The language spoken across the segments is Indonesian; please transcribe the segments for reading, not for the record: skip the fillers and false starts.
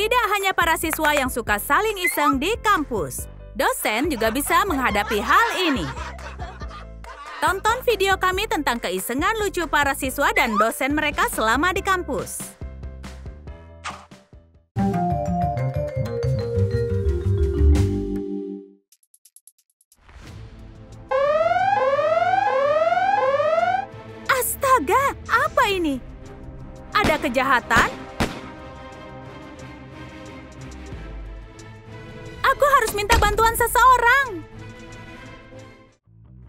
Tidak hanya para siswa yang suka saling iseng di kampus, dosen juga bisa menghadapi hal ini. Tonton video kami tentang keisengan lucu para siswa dan dosen mereka selama di kampus. Astaga, apa ini? Ada kejahatan? Aku harus minta bantuan seseorang.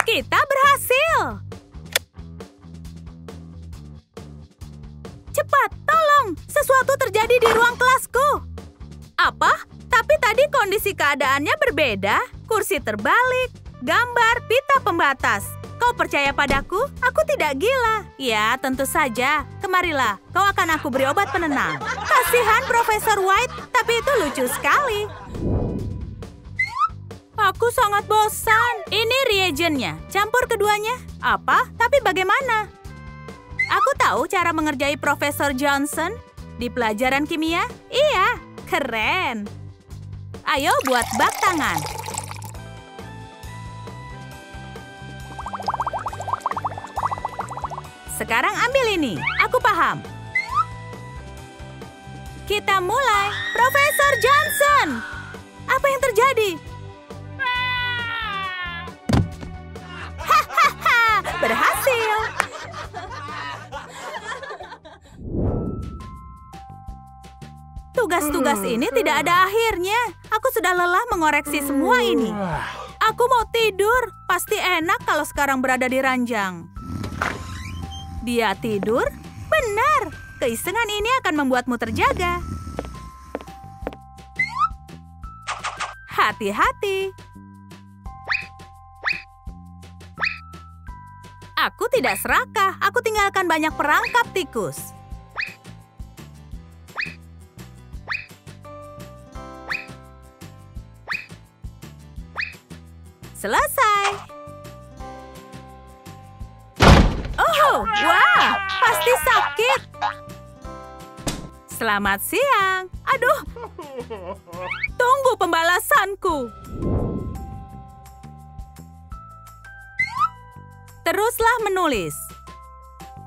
Kita berhasil. Cepat, tolong. Sesuatu terjadi di ruang kelasku. Apa? Tapi tadi kondisi keadaannya berbeda. Kursi terbalik, gambar, pita pembatas. Kau percaya padaku? Aku tidak gila. Ya, tentu saja. Kemarilah, kau akan aku beri obat penenang. Kasihan Profesor White, tapi itu lucu sekali. Aku sangat bosan. Ini reagennya. Campur keduanya. Apa? Tapi bagaimana? Aku tahu cara mengerjai Profesor Johnson di pelajaran kimia. Iya, keren. Ayo buat bak tangan. Sekarang ambil ini. Aku paham. Kita mulai. Profesor Johnson. Apa yang terjadi? Berhasil. Tugas-tugas ini tidak ada akhirnya. Aku sudah lelah mengoreksi semua ini. Aku mau tidur. Pasti enak kalau sekarang berada di ranjang. Dia tidur? Benar. Keisengan ini akan membuatmu terjaga. Hati-hati. Aku tidak serakah. Aku tinggalkan banyak perangkap tikus. Selesai. Oh, wow. Pasti sakit. Selamat siang. Aduh. Tunggu pembalasanku. Teruslah menulis.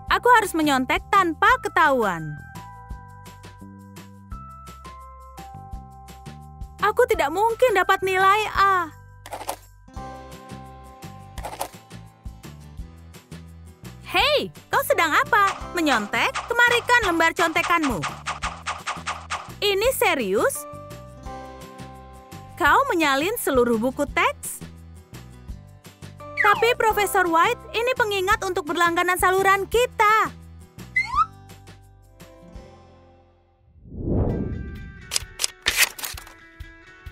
Aku harus menyontek tanpa ketahuan. Aku tidak mungkin dapat nilai A. Hei, kau sedang apa? Menyontek? Kemarikan lembar contekanmu. Ini serius? Kau menyalin seluruh buku teks? Tapi Profesor White, ini pengingat untuk berlangganan saluran kita.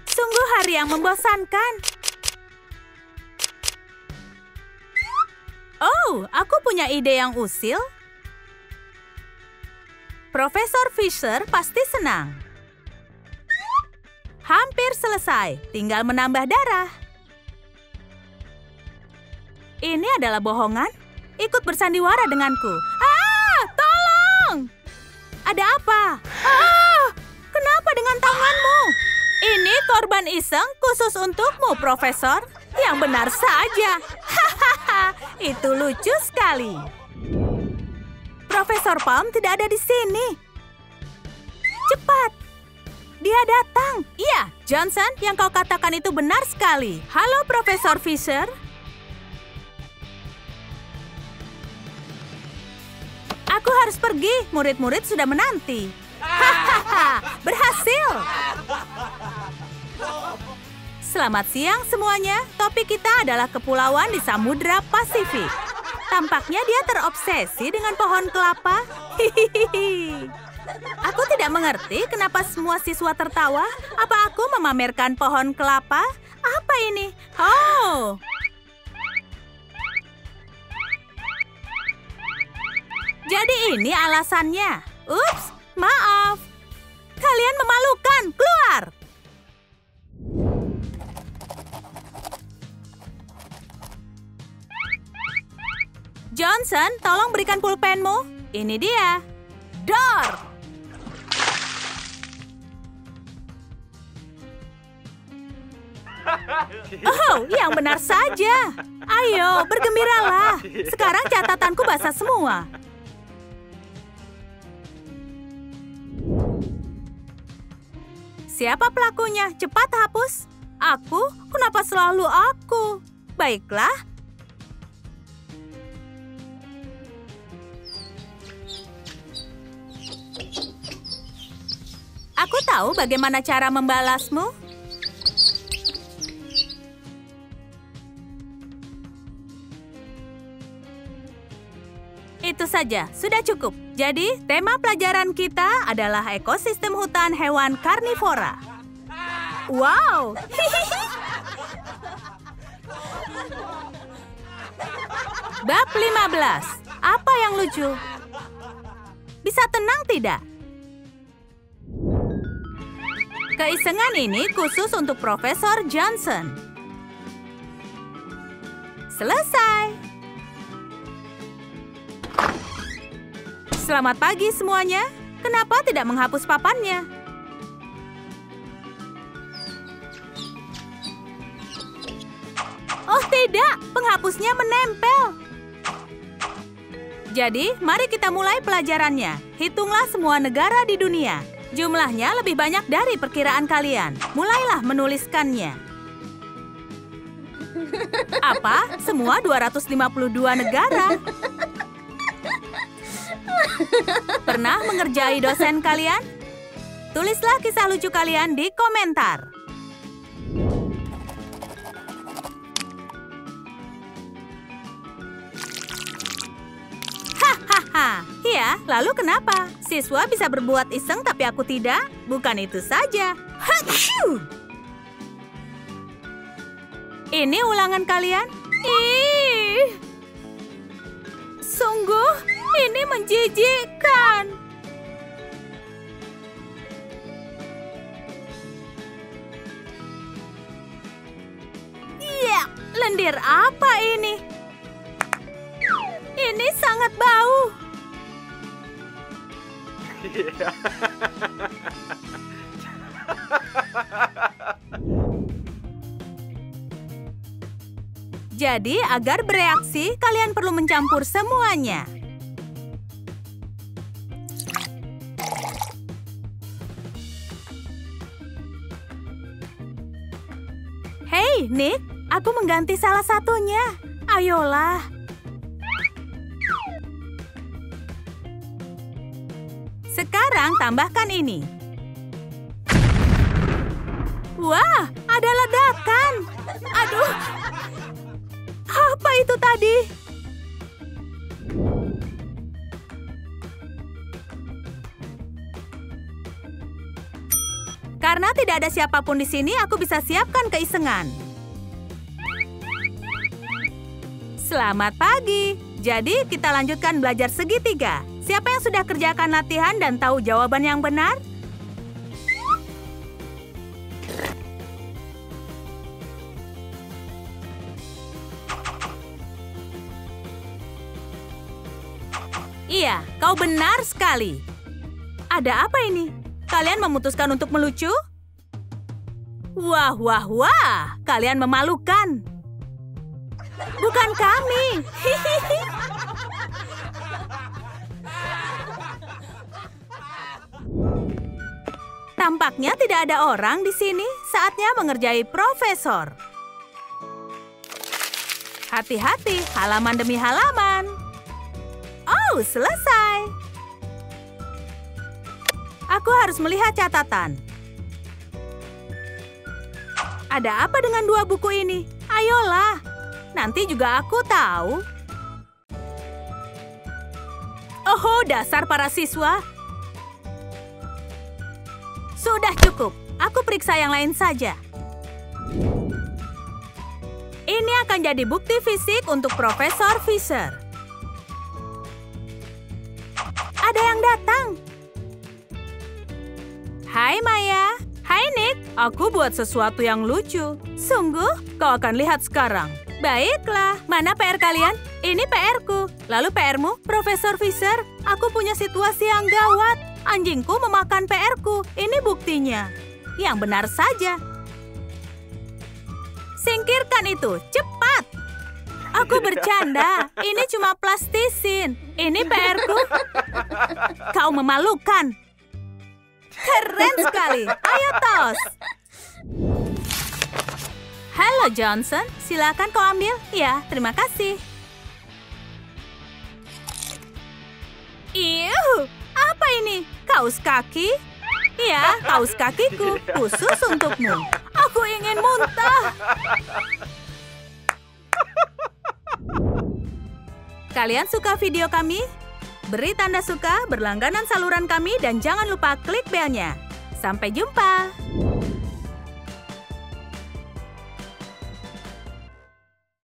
Sungguh hari yang membosankan. Oh, aku punya ide yang usil. Profesor Fisher pasti senang. Hampir selesai, tinggal menambah darah. Ini adalah bohongan. Ikut bersandiwara denganku. Ah, tolong! Ada apa? Ah, kenapa dengan tanganmu? Ini korban iseng khusus untukmu, Profesor. Yang benar saja. Hahaha, itu lucu sekali. Profesor Palm tidak ada di sini. Cepat. Dia datang. Iya, Johnson, yang kau katakan itu benar sekali. Halo, Profesor Fisher. Aku harus pergi. Murid-murid sudah menanti. Hahaha, berhasil. Selamat siang semuanya. Topik kita adalah kepulauan di Samudra Pasifik. Tampaknya dia terobsesi dengan pohon kelapa. Hihihi. Aku tidak mengerti kenapa semua siswa tertawa. Apa aku memamerkan pohon kelapa? Apa ini? Oh. Jadi ini alasannya. Ups, maaf. Kalian memalukan, keluar. Johnson, tolong berikan pulpenmu. Ini dia. Dor. Oh, yang benar saja. Ayo, bergembiralah. Sekarang catatanku basah semua. Siapa pelakunya? Cepat hapus. Aku? Kenapa selalu aku? Baiklah. Aku tahu bagaimana cara membalasmu. Itu saja, sudah cukup. Jadi, tema pelajaran kita adalah ekosistem hutan hewan karnivora. Wow! Bab 15. Apa yang lucu? Bisa tenang tidak? Keisengan ini khusus untuk Profesor Johnson. Selesai. Selamat pagi semuanya. Kenapa tidak menghapus papannya? Oh tidak, penghapusnya menempel. Jadi, mari kita mulai pelajarannya. Hitunglah semua negara di dunia. Jumlahnya lebih banyak dari perkiraan kalian. Mulailah menuliskannya. Apa? Semua 252 negara? Pernah mengerjai dosen kalian? Tulislah kisah lucu kalian di komentar. Hahaha. Ya, lalu kenapa? Siswa bisa berbuat iseng tapi aku tidak? Bukan itu saja. Hakshu! Ini ulangan kalian? Ih! Sungguh? Ini menjijikkan. Iya, lendir apa ini? Ini sangat bau. Jadi, agar bereaksi, kalian perlu mencampur semuanya. Hei, Nick, aku mengganti salah satunya. Ayolah. Sekarang tambahkan ini. Wah, ada ledakan. Aduh. Apa itu tadi? Karena tidak ada siapapun di sini, aku bisa siapkan keisengan. Selamat pagi. Jadi, kita lanjutkan belajar segitiga. Siapa yang sudah kerjakan latihan dan tahu jawaban yang benar? Iya, kau benar sekali. Ada apa ini? Kalian memutuskan untuk melucu? Wah, wah, wah. Kalian memalukan. Bukan kami. Tampaknya tidak ada orang di sini. Saatnya mengerjai profesor. Hati-hati, halaman demi halaman. Oh, selesai. Aku harus melihat catatan. Ada apa dengan dua buku ini? Ayolah, nanti juga aku tahu. Oh, dasar para siswa. Sudah cukup, aku periksa yang lain saja. Ini akan jadi bukti fisik untuk Profesor Fisher. Ada yang datang. Hai Maya, hai Nick, aku buat sesuatu yang lucu. Sungguh, kau akan lihat sekarang. Baiklah, mana PR kalian? Ini PR-ku. Lalu PR-mu, Profesor Fisher, aku punya situasi yang gawat. Anjingku memakan PR-ku, ini buktinya. Yang benar saja. Singkirkan itu, cepat. Aku bercanda, ini cuma plastisin. Ini PR-ku. Kau memalukan. Keren sekali, ayo tos. Halo Johnson, silakan kau ambil. Ya, terima kasih. Iuh, apa ini? Kaos kaki? Ya, kaos kakiku, khusus untukmu. Aku ingin muntah. Kalian suka video kami? Beri tanda suka, berlangganan saluran kami, dan jangan lupa klik belnya. Sampai jumpa!